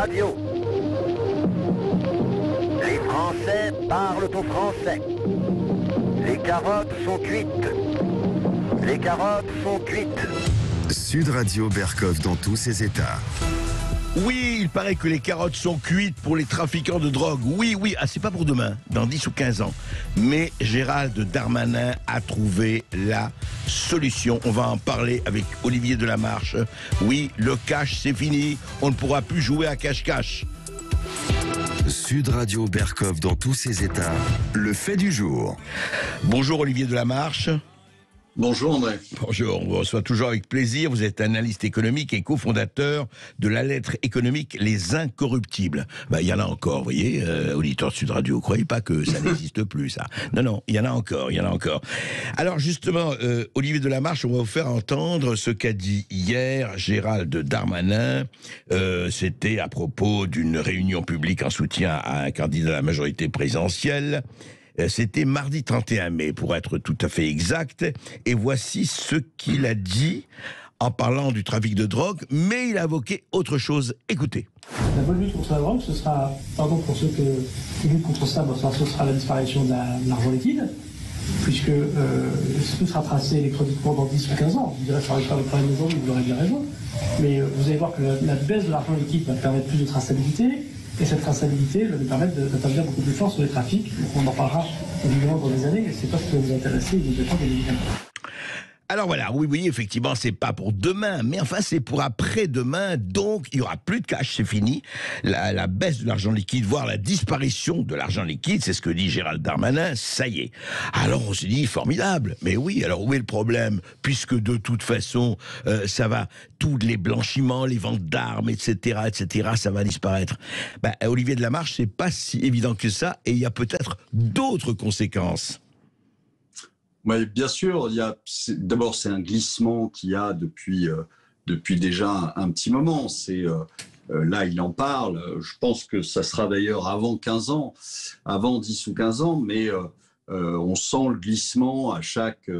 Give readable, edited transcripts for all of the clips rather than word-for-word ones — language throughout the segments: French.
Radio. Les Français parlent aux Français. Les carottes sont cuites. Les carottes sont cuites. Sud Radio Berkoff dans tous ses états. Oui, il paraît que les carottes sont cuites pour les trafiquants de drogue. Oui, ah, c'est pas pour demain, dans 10 ou 15 ans. Mais Gérald Darmanin a trouvé la solution. On va en parler avec Olivier Delamarche. Oui, le cash, c'est fini. On ne pourra plus jouer à cache-cache. Sud Radio Berkoff dans tous ses états. Le fait du jour. Bonjour Olivier Delamarche. Bonjour André. Bonjour, on vous reçoit toujours avec plaisir. Vous êtes analyste économique et cofondateur de la lettre économique Les Incorruptibles. Il y en a encore, vous voyez, auditeurs de Sud Radio, ne croyez pas que ça n'existe plus, ça. Non, non, il y en a encore, il y en a encore. Alors justement, Olivier Delamarche, on va vous faire entendre ce qu'a dit hier Gérald Darmanin. C'était à propos d'une réunion publique en soutien à un candidat à la majorité présidentielle. C'était mardi 31 mai, pour être tout à fait exact. Et voici ce qu'il a dit en parlant du trafic de drogue, mais il a évoqué autre chose. Écoutez. La bonne lutte contre la drogue, ce sera, pardon pour ceux qui luttent contre ça, ce sera la disparition de l'argent liquide, puisque tout sera tracé électroniquement dans 10 ou 15 ans. Vous direz, je n'aurai pas le problème aujourd'hui, vous aurez bien raison. Mais vous allez voir que la baisse de l'argent liquide va permettre plus de traçabilité. Et cette traçabilité va nous permettre d'intervenir beaucoup plus fort sur les trafics. On en parlera évidemment dans des années, mais c'est pas ce qui va nous intéresser immédiatement, bien évidemment. Alors voilà, oui, effectivement, c'est pas pour demain, mais enfin, c'est pour après-demain, donc il n'y aura plus de cash, c'est fini. La baisse de l'argent liquide, voire la disparition de l'argent liquide, c'est ce que dit Gérald Darmanin, ça y est. Alors on se dit, formidable, mais oui, alors où est le problème? Puisque de toute façon, ça va, tous les blanchiments, les ventes d'armes, etc., ça va disparaître. Olivier Delamarche, c'est pas si évident que ça, et il y a peut-être d'autres conséquences. Oui, bien sûr, d'abord c'est un glissement qu'il y a depuis déjà un petit moment. Là, il en parle, je pense que ça sera d'ailleurs avant 15 ans, avant 10 ou 15 ans, mais on sent le glissement à chaque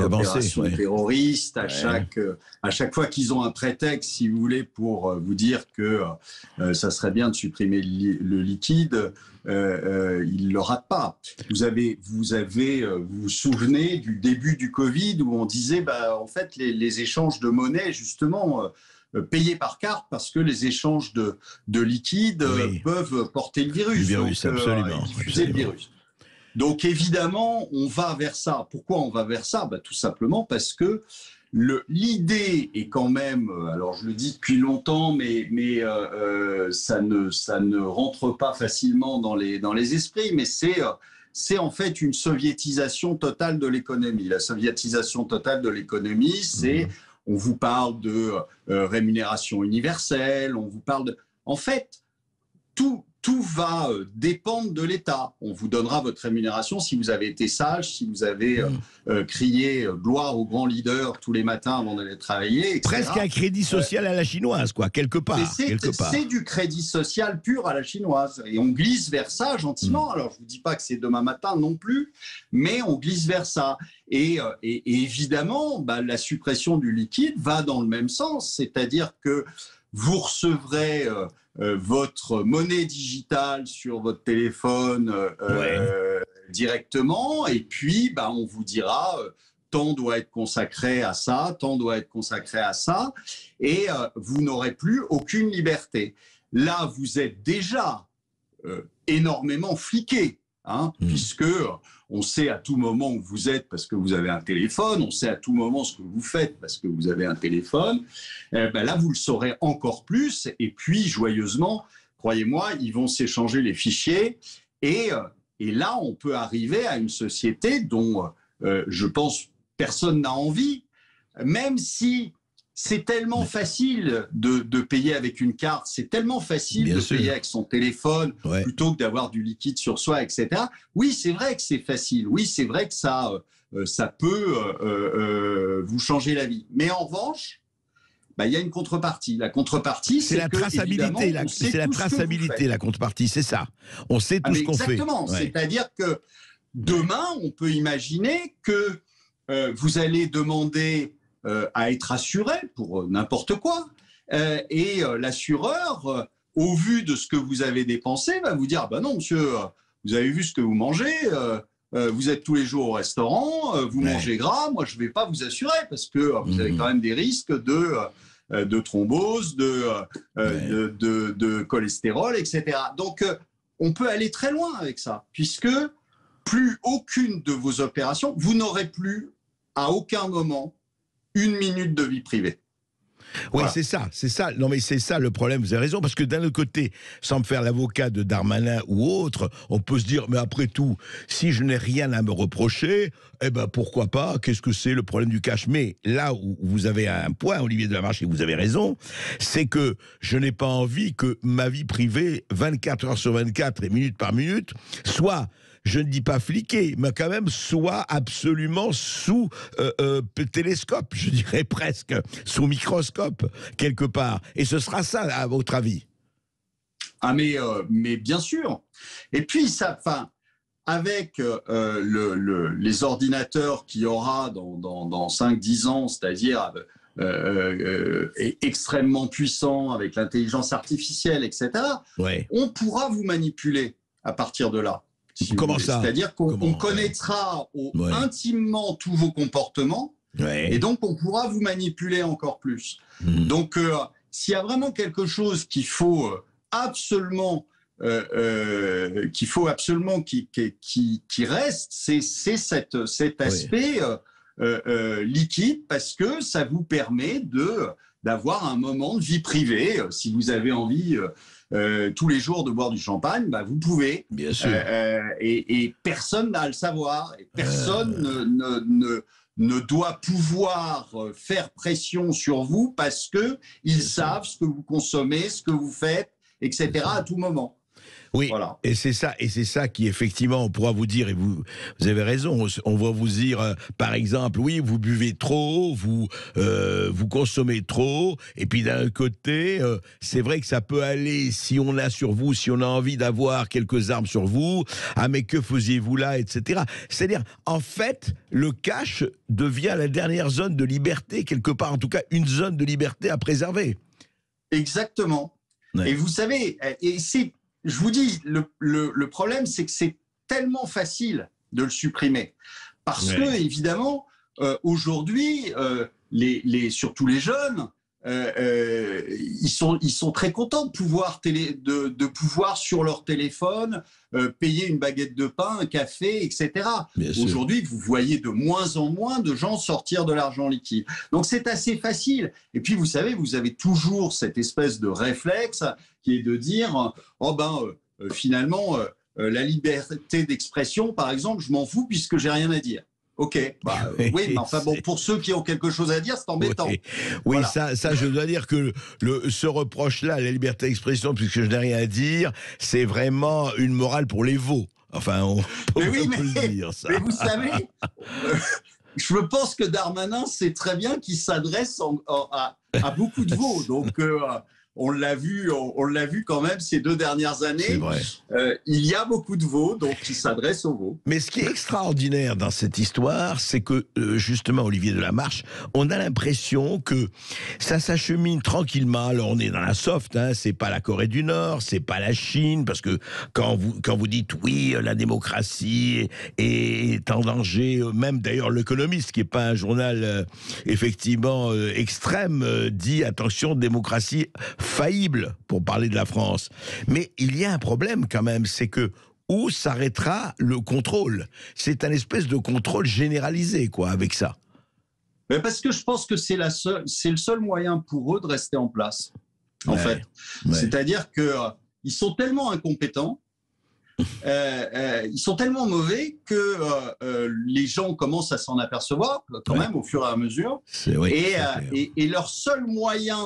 opération terroriste, à chaque fois qu'ils ont un prétexte, si vous voulez, pour vous dire que ça serait bien de supprimer le liquide, ils ne le ratent pas. Vous vous souvenez du début du Covid où on disait, en fait, les échanges de monnaie, justement... payés par carte parce que les échanges de liquide peuvent porter le virus. Le virus. Donc évidemment, on va vers ça. Pourquoi on va vers ça? Tout simplement parce que l'idée est quand même, alors je le dis depuis longtemps, mais ça ne rentre pas facilement dans les esprits, mais c'est en fait une soviétisation totale de l'économie. La soviétisation totale de l'économie, c'est... On vous parle de rémunération universelle, on vous parle de... En fait, tout va dépendre de l'État. On vous donnera votre rémunération si vous avez été sage, si vous avez crié gloire aux grands leaders tous les matins avant d'aller travailler, etc. Presque un crédit social à la chinoise, quoi, quelque part. C'est du crédit social pur à la chinoise. Et on glisse vers ça gentiment. Alors, je ne vous dis pas que c'est demain matin non plus, mais on glisse vers ça. Et évidemment, la suppression du liquide va dans le même sens, c'est-à-dire que vous recevrez votre monnaie digitale sur votre téléphone directement, et puis on vous dira tant doit être consacré à ça, tant doit être consacré à ça, et vous n'aurez plus aucune liberté. Là, vous êtes déjà énormément fliqué. Puisque on sait à tout moment où vous êtes parce que vous avez un téléphone, on sait à tout moment ce que vous faites parce que vous avez un téléphone, là vous le saurez encore plus, et puis joyeusement, croyez-moi, ils vont s'échanger les fichiers, et là on peut arriver à une société dont je pense personne n'a envie, même si c'est tellement facile de payer avec une carte, c'est tellement facile payer avec son téléphone plutôt que d'avoir du liquide sur soi, etc. Oui, c'est vrai que c'est facile, oui, c'est vrai que ça peut vous changer la vie. Mais en revanche, il y a une contrepartie. La contrepartie, c'est la traçabilité. C'est la traçabilité, la contrepartie, c'est ça. On sait tout ce qu'on fait. Exactement, c'est-à-dire que demain, on peut imaginer que vous allez demander... à être assuré pour n'importe quoi. Et l'assureur, au vu de ce que vous avez dépensé, va vous dire « Ben non, monsieur, vous avez vu ce que vous mangez, vous êtes tous les jours au restaurant, vous mangez gras, moi je ne vais pas vous assurer parce que vous avez quand même des risques de thrombose, de cholestérol, etc. » Donc, on peut aller très loin avec ça, puisque plus aucune de vos opérations, vous n'aurez plus à aucun moment une minute de vie privée. Oui, voilà. c'est ça. Non, mais c'est ça le problème, vous avez raison, parce que d'un autre côté, sans me faire l'avocat de Darmanin ou autre, on peut se dire, mais après tout, si je n'ai rien à me reprocher, eh ben pourquoi pas, qu'est-ce que c'est le problème du cash? Mais là où vous avez un point, Olivier Delamarche, et vous avez raison, c'est que je n'ai pas envie que ma vie privée, 24 heures sur 24 et minute par minute, soit... je ne dis pas fliqué, mais quand même soit absolument sous télescope, je dirais presque, sous microscope, quelque part. Et ce sera ça, à votre avis? Ah mais bien sûr. Et puis, ça, avec les ordinateurs qu'il y aura dans 5-10 ans, c'est-à-dire extrêmement puissants, avec l'intelligence artificielle, etc., ouais. On pourra vous manipuler à partir de là. Si comment ça? C'est-à-dire qu'on connaîtra intimement tous vos comportements, et donc on pourra vous manipuler encore plus. Donc, s'il y a vraiment quelque chose qu'il faut absolument qui reste, c'est cet aspect liquide, parce que ça vous permet d'avoir un moment de vie privée, si vous avez envie... tous les jours de boire du champagne, bah vous pouvez. Bien sûr. Et personne n'a à le savoir. Et personne ne doit pouvoir faire pression sur vous parce qu'ils savent ce que vous consommez, ce que vous faites, etc. à tout moment. Oui, voilà. et c'est ça qui, effectivement, on pourra vous dire, et vous avez raison, on va vous dire, par exemple, oui, vous buvez trop, vous consommez trop, et puis d'un côté, c'est vrai que ça peut aller, si on a envie d'avoir quelques armes sur vous, ah mais que faisiez-vous là, etc. C'est-à-dire, en fait, le cash devient la dernière zone de liberté, quelque part, en tout cas, une zone de liberté à préserver. Exactement. Ouais. Et vous savez, je vous dis, le problème, c'est que c'est tellement facile de le supprimer. Parce que, évidemment, aujourd'hui, surtout les jeunes, ils sont très contents de pouvoir, sur leur téléphone payer une baguette de pain, un café, etc. Aujourd'hui, vous voyez de moins en moins de gens sortir de l'argent liquide. Donc, c'est assez facile. Et puis, vous savez, vous avez toujours cette espèce de réflexe qui est de dire « Oh ben, finalement, la liberté d'expression, par exemple, je m'en fous puisque j'ai rien à dire ». Ok, bah, oui, mais enfin bon, pour ceux qui ont quelque chose à dire, c'est embêtant. Oui, voilà. ça, je dois dire que ce reproche-là, la liberté d'expression, puisque je n'ai rien à dire, c'est vraiment une morale pour les veaux. Enfin, on peut dire ça. Mais vous savez, je pense que Darmanin sait très bien qu'il s'adresse à beaucoup de veaux, donc... On l'a vu quand même ces 2 dernières années. Il y a beaucoup de veaux, donc qui s'adressent aux veaux. Mais ce qui est extraordinaire dans cette histoire, c'est que, justement, Olivier Delamarche, on a l'impression que ça s'achemine tranquillement. Alors, on est dans la soft, hein, c'est pas la Corée du Nord, c'est pas la Chine, parce que quand vous dites oui, la démocratie est en danger, même d'ailleurs l'Économiste, qui n'est pas un journal effectivement extrême, dit attention, démocratie faillible, pour parler de la France. Mais il y a un problème quand même, c'est que où s'arrêtera le contrôle? C'est un espèce de contrôle généralisé, quoi, avec ça. Mais parce que je pense que c'est le seul moyen pour eux de rester en place, en fait. Ouais. C'est-à-dire qu'ils sont tellement incompétents, ils sont tellement mauvais que les gens commencent à s'en apercevoir quand même au fur et à mesure. Et leur seul moyen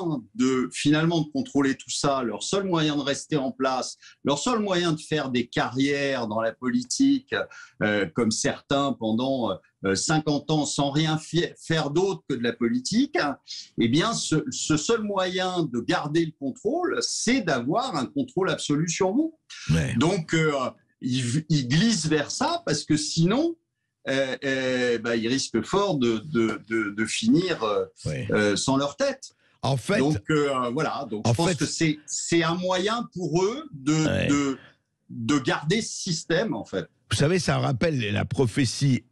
finalement de contrôler tout ça, leur seul moyen de rester en place, leur seul moyen de faire des carrières dans la politique, comme certains pendant 50 ans sans rien faire d'autre que de la politique, eh bien ce seul moyen de garder le contrôle, c'est d'avoir un contrôle absolu sur vous. Donc, ils glissent vers ça parce que sinon, bah, ils risquent fort de finir oui. Sans leur tête. En fait, donc voilà, donc je pense que c'est un moyen pour eux de garder ce système en fait. Vous savez, ça rappelle la prophétie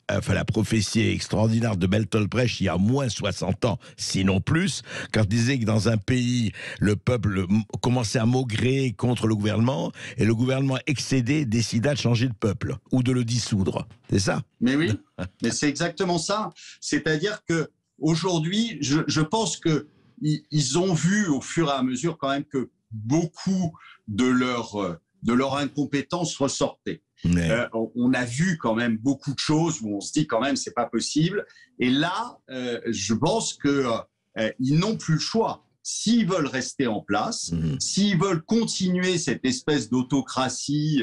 extraordinaire de Bertolt Brecht il y a moins 60 ans, sinon plus, quand il disait que dans un pays, le peuple commençait à maugréer contre le gouvernement, et le gouvernement excédé décida de changer de peuple, ou de le dissoudre. C'est ça? Mais oui, mais c'est exactement ça. C'est-à-dire qu'aujourd'hui, je pense qu'ils ont vu au fur et à mesure quand même que beaucoup de leur incompétence ressortait. Mais... on a vu quand même beaucoup de choses où on se dit quand même c'est pas possible. Et là, je pense qu'ils n'ont plus le choix. S'ils veulent rester en place, s'ils veulent continuer cette espèce d'autocratie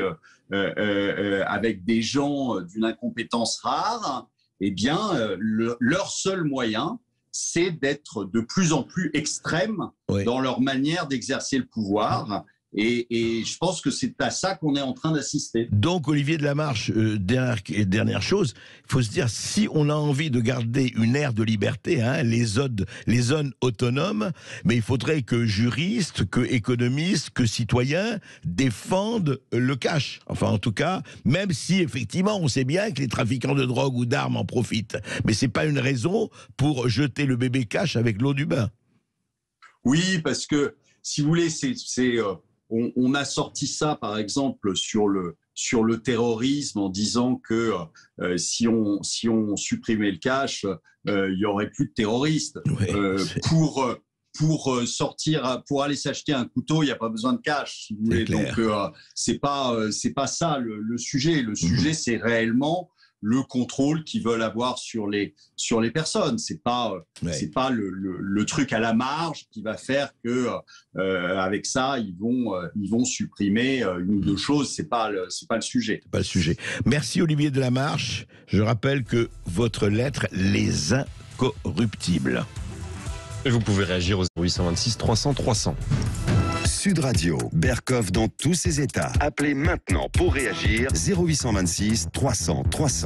avec des gens d'une incompétence rare, eh bien, leur seul moyen, c'est d'être de plus en plus extrême oui. dans leur manière d'exercer le pouvoir. Et je pense que c'est à ça qu'on est en train d'assister. Donc, Olivier Delamarche, dernière chose, il faut se dire, si on a envie de garder une ère de liberté, hein, les zones autonomes, mais il faudrait que juristes, que économistes, que citoyens défendent le cash. Enfin, en tout cas, même si, effectivement, on sait bien que les trafiquants de drogue ou d'armes en profitent. Mais ce n'est pas une raison pour jeter le bébé cash avec l'eau du bain. Oui, parce que, si vous voulez, on a sorti ça, par exemple, sur le terrorisme en disant que si on supprimait le cash, il n'y aurait plus de terroristes. Oui, pour aller s'acheter un couteau, il n'y a pas besoin de cash. Si vous voulez. Donc, c'est pas ça le sujet. Le sujet, c'est réellement le contrôle qu'ils veulent avoir sur les personnes. C'est pas le truc à la marge qui va faire que avec ça ils vont supprimer une ou deux choses. C'est pas le sujet. C'est pas le sujet. Merci Olivier Delamarche. Je rappelle que votre lettre Les Incorruptibles. Vous pouvez réagir au 0826 300 300. Sud Radio, Berkoff dans tous ses états. Appelez maintenant pour réagir 0826 300 300.